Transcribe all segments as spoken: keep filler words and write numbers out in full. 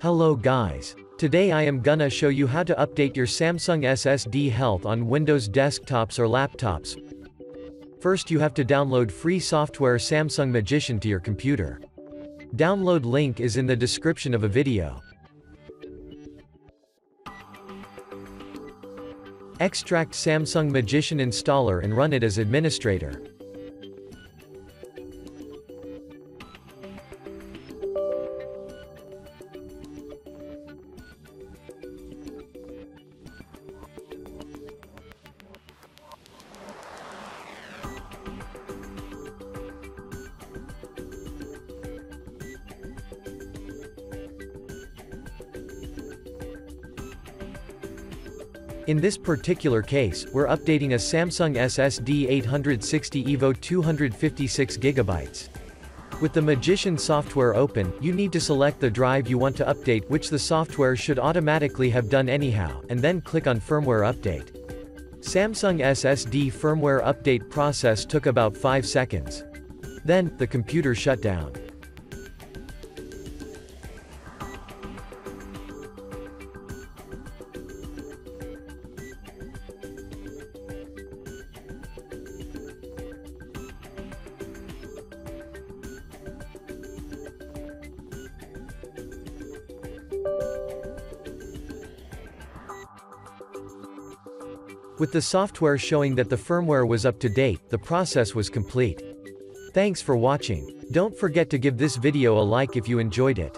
Hello guys. Today I am gonna show you how to update your Samsung S S D health on Windows desktops or laptops. First you have to download free software Samsung Magician to your computer. Download link is in the description of a video. Extract Samsung Magician installer and run it as administrator. In this particular case, we're updating a Samsung S S D eight sixty EVO two hundred fifty-six gigabytes. With the Magician software open, you need to select the drive you want to update, which the software should automatically have done anyhow, and then click on Firmware Update. Samsung S S D firmware update process took about five seconds. Then, the computer shut down. With the software showing that the firmware was up to date, the process was complete. Thanks for watching. Don't forget to give this video a like if you enjoyed it.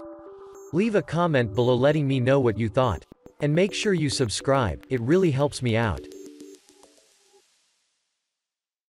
Leave a comment below letting me know what you thought. And make sure you subscribe, it really helps me out.